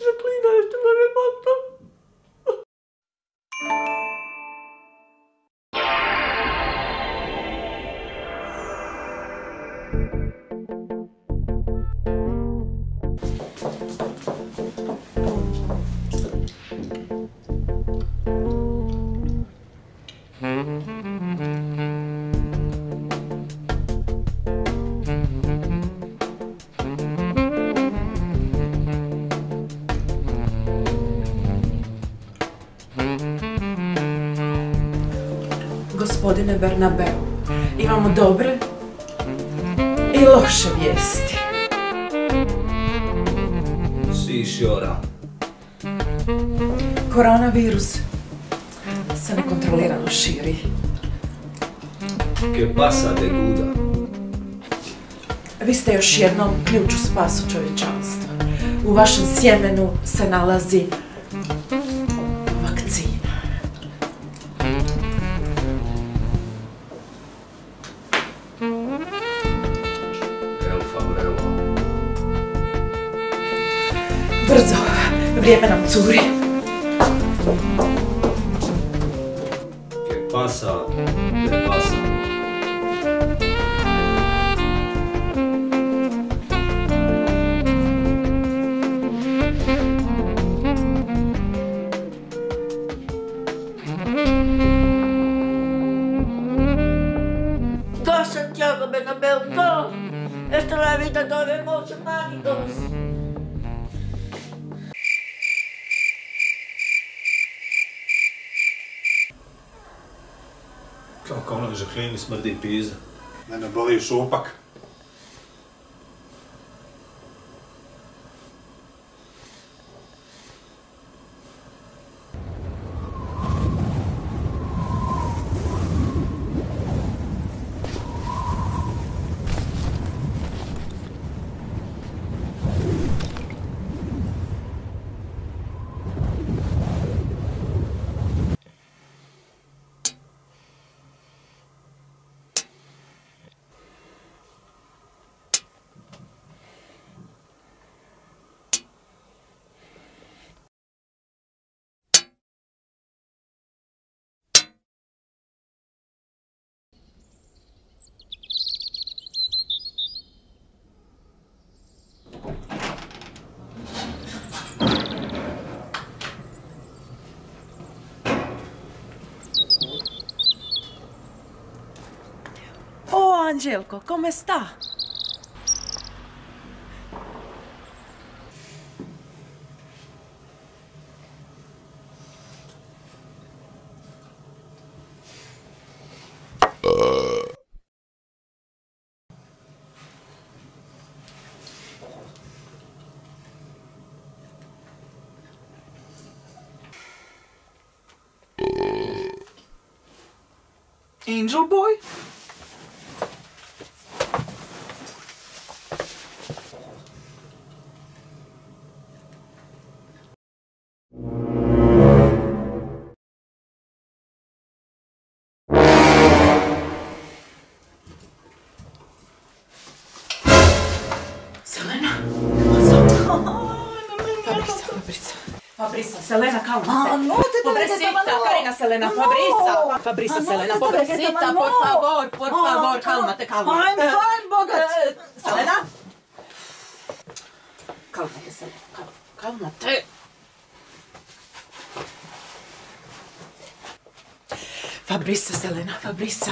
Žaklina, ešte ma ne makla. Gospodine Bernabeu, imamo dobre i loše vijesti. Si, Šiora. Koronavirus se nekontrolirano širi. Que pasa de guda? Vi ste još jednom ključ u spasu čovječanstva. U vašem sjemenu se nalazi brzo, vrijeme nam curi. Que pasa, que pasa. Do Santiago Bernabéu, do. Esta é a vida do irmão Santiago. Kako ono Žaklini smrdi pizda. Mene boli šupak. Angelco, como está? Angel boy? Fabrisa, Selena, calma. Pobrecita, Karina, Selena, Fabrisa. Fabrisa, Selena, pobrecita, por favor, calmate, calma. I'm fine, bogat. Selena? Calmate, Selena, calmate. Fabrisa, Selena, Fabrisa.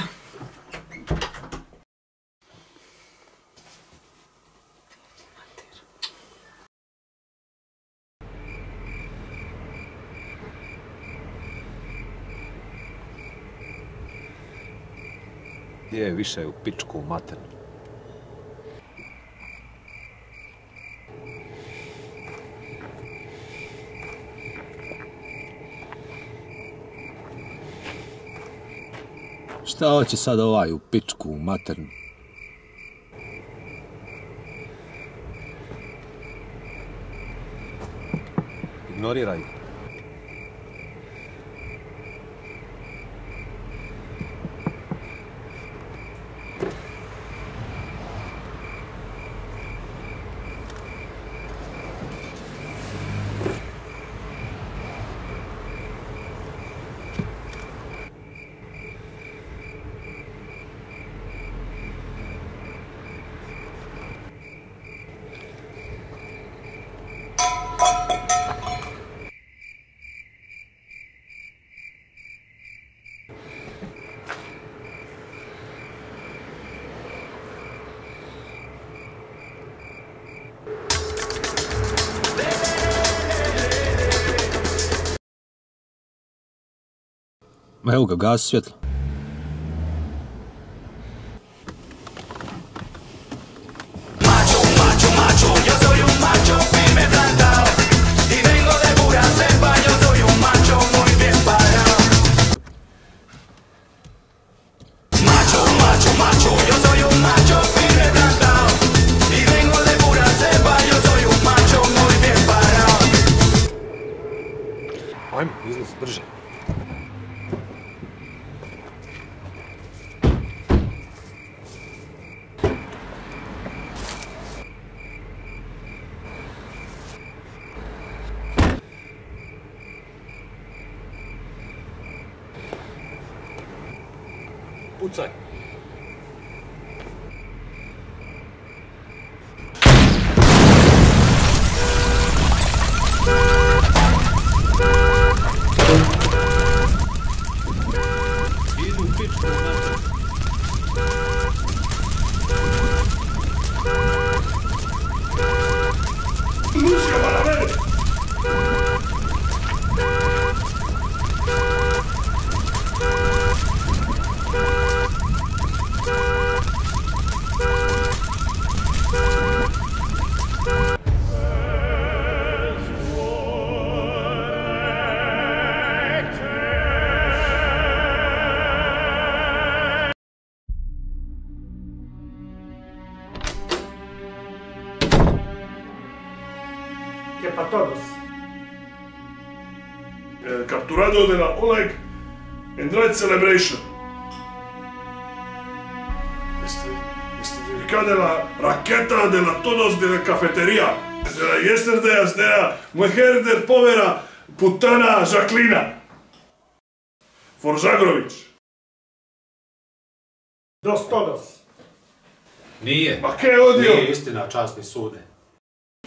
Gdje je više u pičku u maternu? Šta hoće sad ovaj u pičku u maternu? Ignoriraj. Evo ga, gasi svjetlo. Ajmo, iznos, drži. Pucaj. Que para todos. Capturado de la Oleg en Red Celebration. Este dedicado a la raqueta de la todos de la cafetería. De la yesterday's de la mujer del povera putana Žaklina. For Žagrović. Dos todos. Nije. Pa ke odio? Nije istina, časni sude.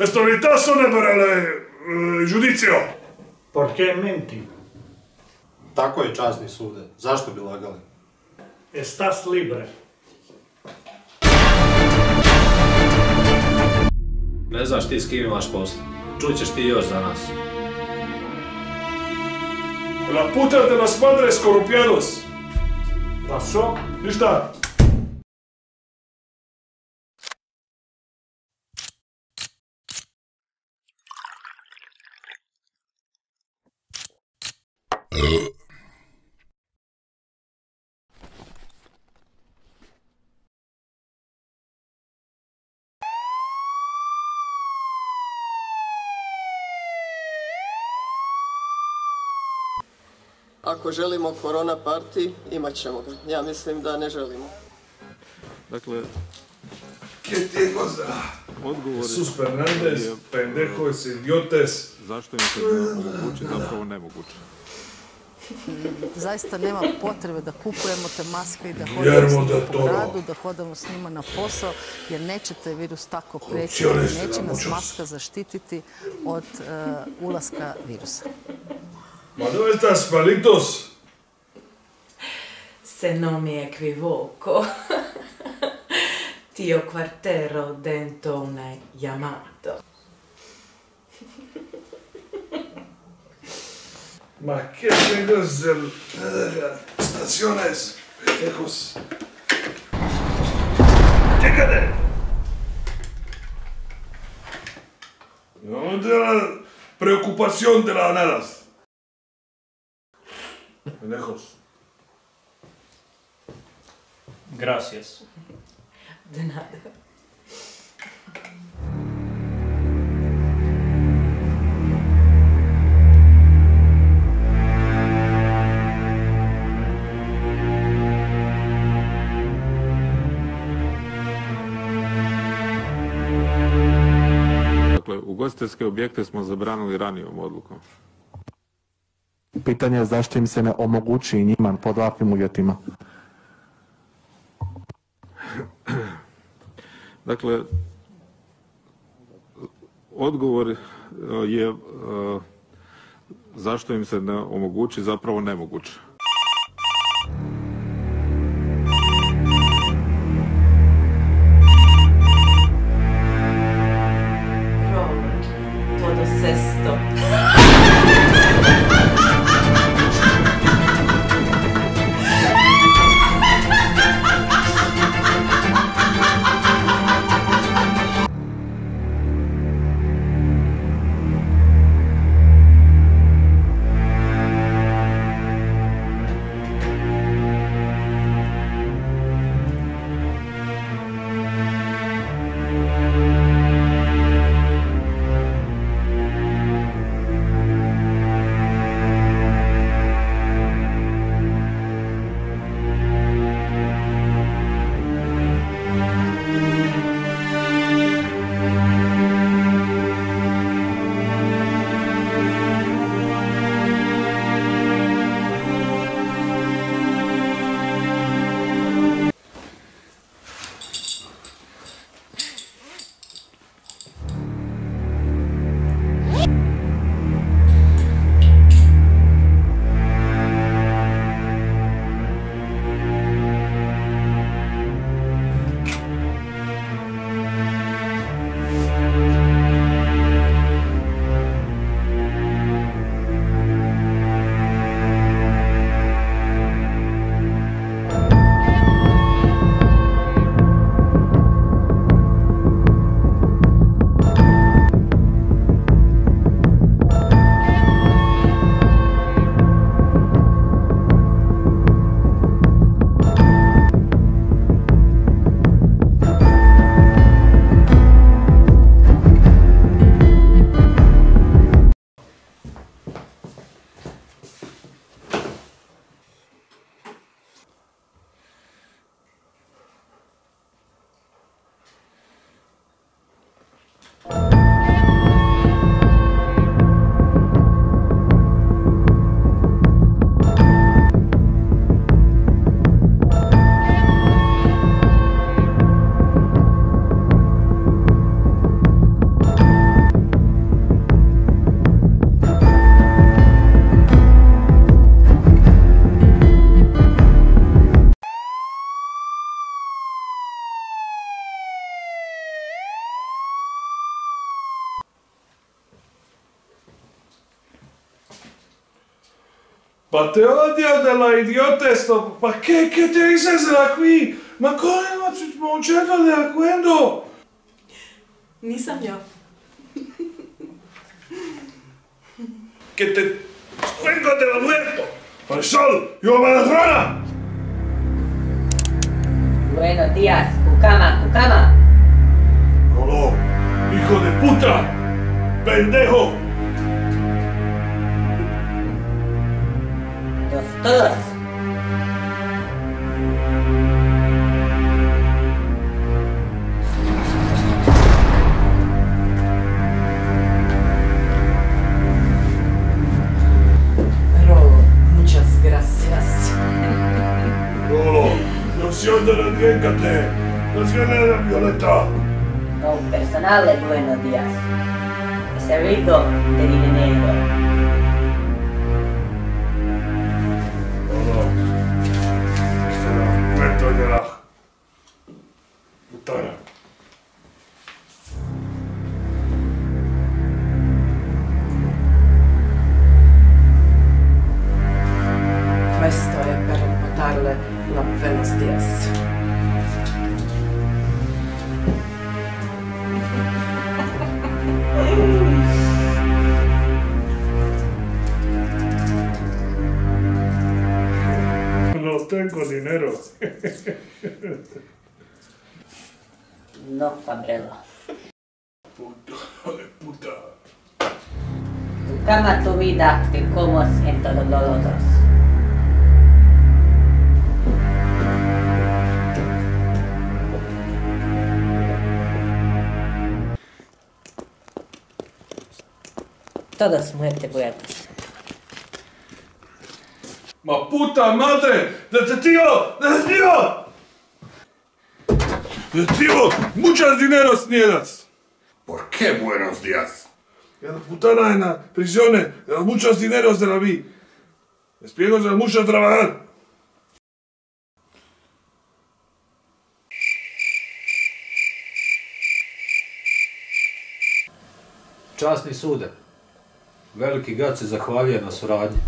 L'autorità sonebrale giudizio. Perché menti? Tako je časni sude. Zašto bi lagali? Estas libre. Ne znaš ti s kim imaš posla. Čućeš ti još za nas. La puta de las madres corruptiados. Paso? Ništa. Ako želimo korona party, imat ćemo ga. Ja mislim da ne želimo. Dakle... Odgovor je... Sus Fernandez, pendejos, idiotes... Zašto im se ne omogući, zapravo nemoguće. Zaista nema potrebe da kupujemo te maske i da hodamo s njima po gradu, da hodamo s njima na posao, jer neće taj virus tako preći, neće nas maska zaštititi od ulaska virusa. Ma dove estas, palitos? Se non mi equivoco, ti ho quartero dentro una chiamata. Ma che amigos del staciones, pendejos. Chécate. No te la preocupación de las nadas. Pendejos. Gracias. De nada. Dakle, ugostiteljske objekte smo zabranili ranijom odlukom. Pitanje je zašto im se ne omogući i njima pod ovakvim uvjetima. Dakle, odgovor je zašto im se ne omogući, zapravo nemoguće. Robert, todo sesto. Pa te odjadela, idiotesto, pa kaj te izrezila kvi? Ma kolima ćemo očekali ako endo? Nisam ja. Kaj te špengote vam lepo? Pa šal, jomana hrana! Buenos días, kukama, kukama! Ono, hijo de puta, pendejo! Todos. Rolo, muchas gracias. Rolo, no siento la diécate. Las ganas de la Violeta. Con personal de buenos días. Ese rico te dinero. Putana. Questo è per portarle la Buenos Dias. No tengo dinero. No, Cabrelo. Puto, de puta. Tu cama, tu vida, te comas en todos los otros. Todas muertes buenas. Ma puta madre, detectivo. ¡Tío! ¡Muchas dineros niegas! ¿Por qué buenos días? La putana en las prisiones, de los muchos dineros de la vi. Les pido de mucho trabajar. Časni sude, veliki gad se zahvaljuje na suradnji.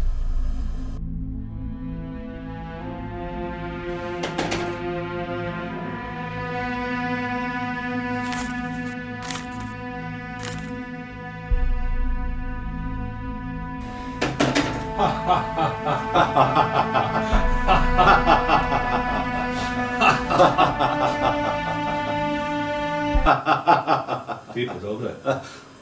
Tipo, dobro je.